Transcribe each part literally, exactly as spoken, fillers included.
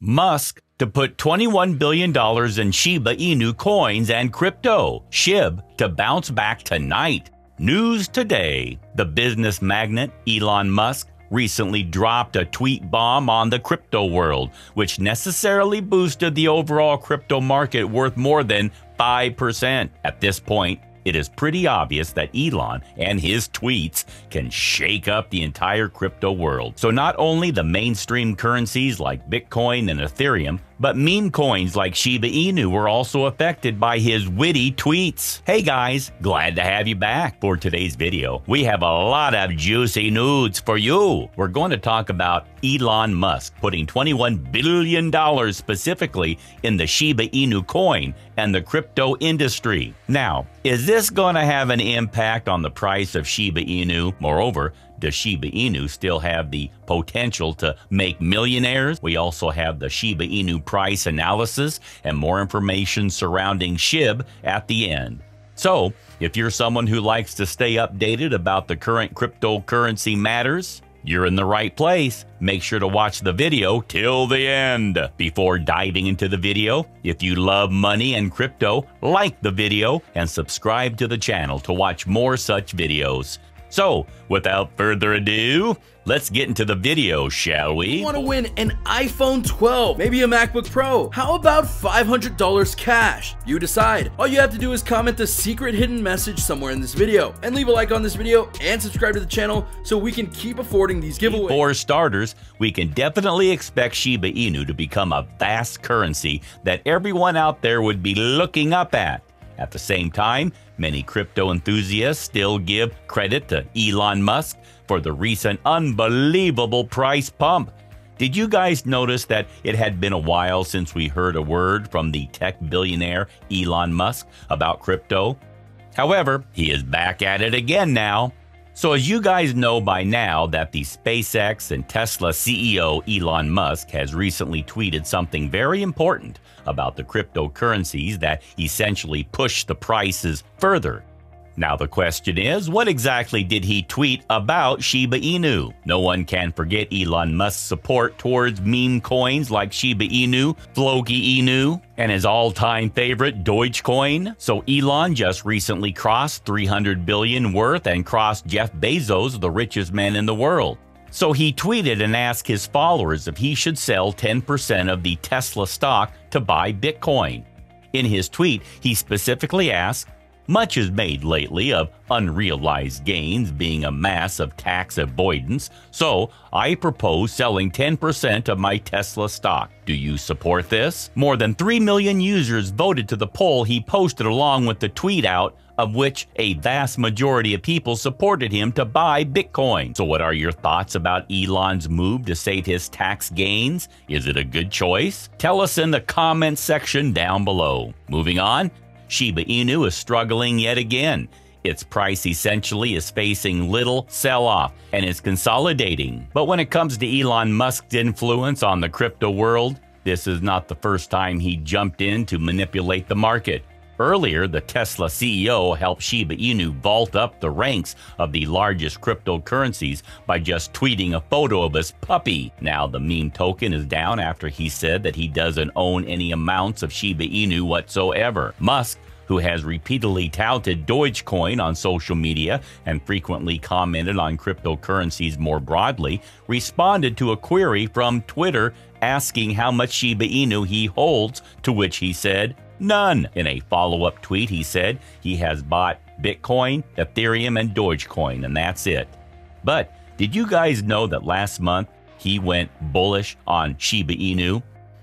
Musk to put twenty-one billion dollars in Shiba Inu coins and crypto, S H I B, to bounce back tonight. News today. The business magnate Elon Musk recently dropped a tweet bomb on the crypto world, which necessarily boosted the overall crypto market worth more than five percent. At this point, it is pretty obvious that Elon and his tweets can shake up the entire crypto world. So not only the mainstream currencies like Bitcoin and Ethereum, but meme coins like Shiba Inu were also affected by his witty tweets. Hey guys, glad to have you back for today's video. We have a lot of juicy nudes for you. We're going to talk about Elon Musk putting twenty-one billion dollars specifically in the Shiba Inu coin and the crypto industry. Now, is this going to have an impact on the price of Shiba Inu? Moreover, does Shiba Inu still have the potential to make millionaires? We also have the Shiba Inu price analysis and more information surrounding S H I B at the end. So, if you're someone who likes to stay updated about the current cryptocurrency matters, you're in the right place. Make sure to watch the video till the end. Before diving into the video, if you love money and crypto, like the video and subscribe to the channel to watch more such videos. So, without further ado, let's get into the video, shall we? You want to win an iPhone twelve, maybe a MacBook Pro. How about five hundred dollars cash? You decide. All you have to do is comment the secret hidden message somewhere in this video and leave a like on this video and subscribe to the channel so we can keep affording these giveaways. For starters, we can definitely expect Shiba Inu to become a fast currency that everyone out there would be looking up at. At the same time, many crypto enthusiasts still give credit to Elon Musk for the recent unbelievable price pump. Did you guys notice that it had been a while since we heard a word from the tech billionaire Elon Musk about crypto? However, he is back at it again now. So as you guys know by now that the SpaceX and Tesla C E O Elon Musk has recently tweeted something very important about the cryptocurrencies that essentially push the prices further. Now the question is, what exactly did he tweet about Shiba Inu? No one can forget Elon Musk's support towards meme coins like Shiba Inu, Floki Inu, and his all-time favorite Dogecoin. So Elon just recently crossed three hundred billion dollars worth and crossed Jeff Bezos, the richest man in the world. So he tweeted and asked his followers if he should sell ten percent of the Tesla stock to buy Bitcoin. In his tweet, he specifically asked, "Much is made lately of unrealized gains being a mass of tax avoidance, so I propose selling ten percent of my Tesla stock. Do you support this?" More than three million users voted to the poll he posted along with the tweet out, of which a vast majority of people supported him to buy Bitcoin. So what are your thoughts about Elon's move to save his tax gains? Is it a good choice? Tell us in the comments section down below. Moving on. Shiba Inu is struggling yet again. Its price essentially is facing little sell-off and is consolidating. But when it comes to Elon Musk's influence on the crypto world, this is not the first time he jumped in to manipulate the market. Earlier, the Tesla C E O helped Shiba Inu vault up the ranks of the largest cryptocurrencies by just tweeting a photo of his puppy. Now the meme token is down after he said that he doesn't own any amounts of Shiba Inu whatsoever. Musk, who has repeatedly touted Dogecoin on social media and frequently commented on cryptocurrencies more broadly, responded to a query from Twitter asking how much Shiba Inu he holds, to which he said, "None." In a follow-up tweet, he said he has bought Bitcoin, Ethereum, and Dogecoin, and that's it. But did you guys know that last month he went bullish on Shiba Inu?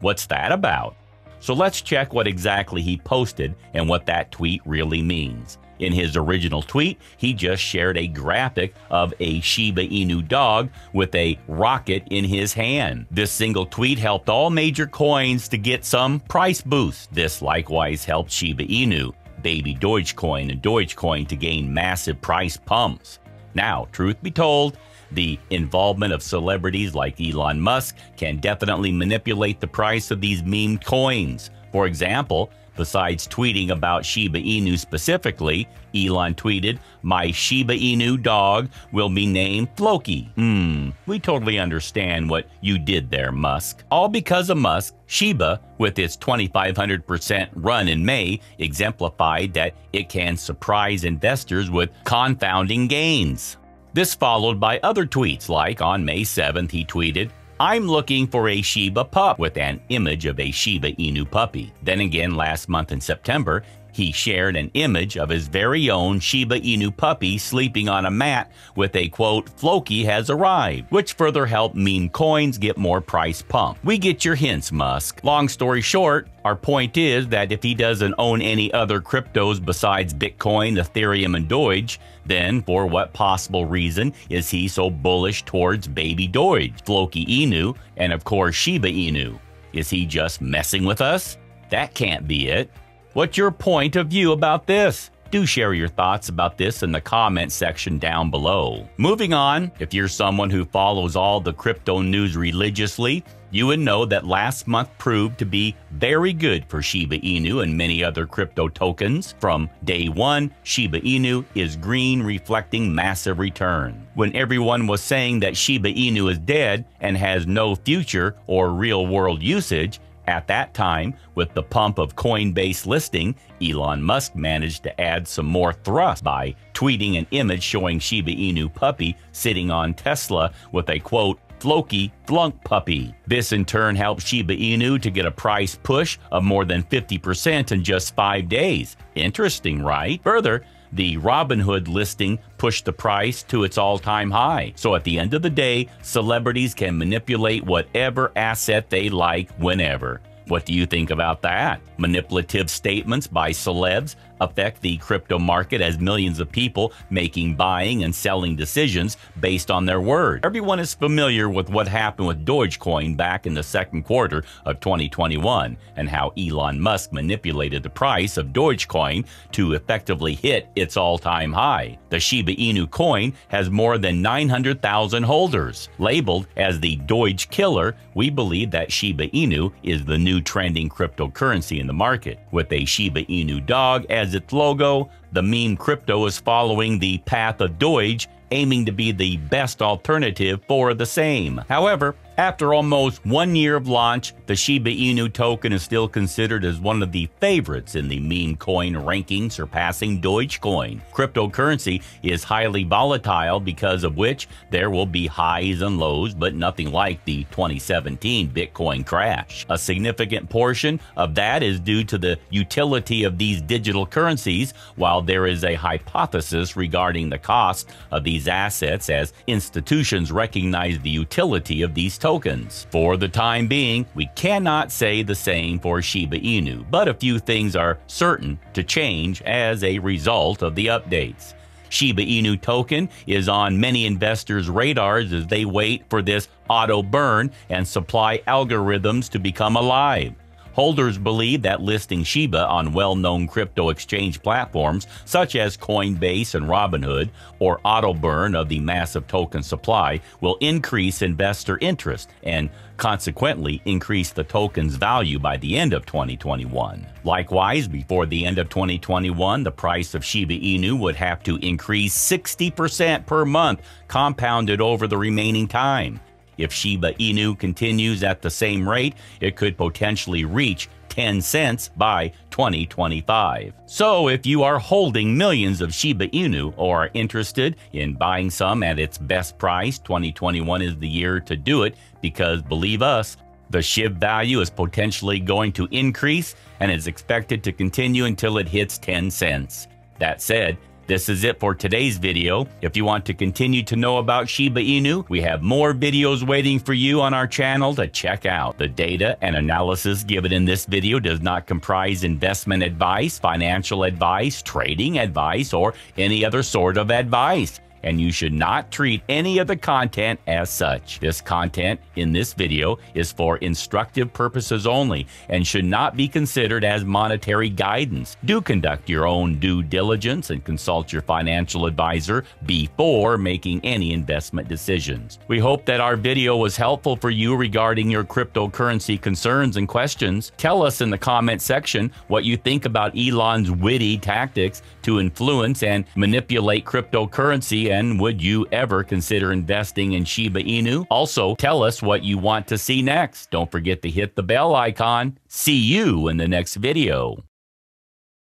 What's that about? So let's check what exactly he posted and what that tweet really means. In his original tweet, he just shared a graphic of a Shiba Inu dog with a rocket in his hand. This single tweet helped all major coins to get some price boost. This likewise helped Shiba Inu, Baby Doge Coin, and Dogecoin to gain massive price pumps. Now, truth be told, the involvement of celebrities like Elon Musk can definitely manipulate the price of these meme coins. For example, Besides tweeting about Shiba Inu specifically, Elon tweeted, "My Shiba Inu dog will be named Floki." Hmm, we totally understand what you did there, Musk. All because of Musk, Shiba, with its twenty-five hundred percent run in May, exemplified that it can surprise investors with confounding gains. This followed by other tweets, like on May seventh, he tweeted, "I'm looking for a Shiba pup," with an image of a Shiba Inu puppy. Then again, last month in September, he shared an image of his very own Shiba Inu puppy sleeping on a mat with a, quote, "Floki has arrived," which further helped meme coins get more price pump. We get your hints, Musk. Long story short, our point is that if he doesn't own any other cryptos besides Bitcoin, Ethereum, and Doge, then for what possible reason is he so bullish towards Baby Doge, Floki Inu, and of course Shiba Inu? Is he just messing with us? That can't be it. What's your point of view about this? Do share your thoughts about this in the comment section down below. Moving on, if you're someone who follows all the crypto news religiously, you would know that last month proved to be very good for Shiba Inu and many other crypto tokens. From day one, Shiba Inu is green, reflecting massive return. When everyone was saying that Shiba Inu is dead and has no future or real-world usage, at that time, with the pump of Coinbase listing, Elon Musk managed to add some more thrust by tweeting an image showing Shiba Inu puppy sitting on Tesla with a, quote, "Floki flunk puppy." This in turn helped Shiba Inu to get a price push of more than fifty percent in just five days. Interesting, right? Further, the Robinhood listing pushed the price to its all-time high. So at the end of the day, celebrities can manipulate whatever asset they like whenever. What do you think about that? Manipulative statements by celebs affect the crypto market as millions of people making buying and selling decisions based on their word. Everyone is familiar with what happened with Dogecoin back in the second quarter of twenty twenty-one and how Elon Musk manipulated the price of Dogecoin to effectively hit its all-time high. The Shiba Inu coin has more than nine hundred thousand holders. Labeled as the Doge killer, we believe that Shiba Inu is the new trending cryptocurrency in the market. With a Shiba Inu dog as its logo, the meme crypto is following the path of Doge, aiming to be the best alternative for the same. However, after almost one year of launch, the Shiba Inu token is still considered as one of the favorites in the meme coin ranking, surpassing Dogecoin. Cryptocurrency is highly volatile, because of which there will be highs and lows, but nothing like the twenty seventeen Bitcoin crash. A significant portion of that is due to the utility of these digital currencies, while there is a hypothesis regarding the cost of these assets as institutions recognize the utility of these tokens. For the time being, we cannot say the same for Shiba Inu, but a few things are certain to change as a result of the updates. Shiba Inu token is on many investors' radars as they wait for this auto burn and supply algorithms to become alive. Holders believe that listing Shiba on well-known crypto exchange platforms such as Coinbase and Robinhood, or autoburn of the massive token supply, will increase investor interest and consequently increase the token's value by the end of twenty twenty-one. Likewise, before the end of twenty twenty-one, the price of Shiba Inu would have to increase sixty percent per month, compounded over the remaining time. If Shiba Inu continues at the same rate, it could potentially reach ten cents by twenty twenty-five. So if you are holding millions of Shiba Inu or are interested in buying some at its best price, twenty twenty-one is the year to do it, because believe us, the S H I B value is potentially going to increase and is expected to continue until it hits ten cents. That said, this is it for today's video. If you want to continue to know about Shiba Inu, we have more videos waiting for you on our channel to check out. The data and analysis given in this video does not comprise investment advice, financial advice, trading advice, or any other sort of advice. and you should not treat any of the content as such. This content in this video is for instructive purposes only and should not be considered as monetary guidance. Do conduct your own due diligence and consult your financial advisor before making any investment decisions. We hope that our video was helpful for you regarding your cryptocurrency concerns and questions. Tell us in the comment section what you think about Elon's witty tactics to influence and manipulate cryptocurrency, and would you ever consider investing in Shiba Inu? Also, tell us what you want to see next. Don't forget to hit the bell icon. See you in the next video.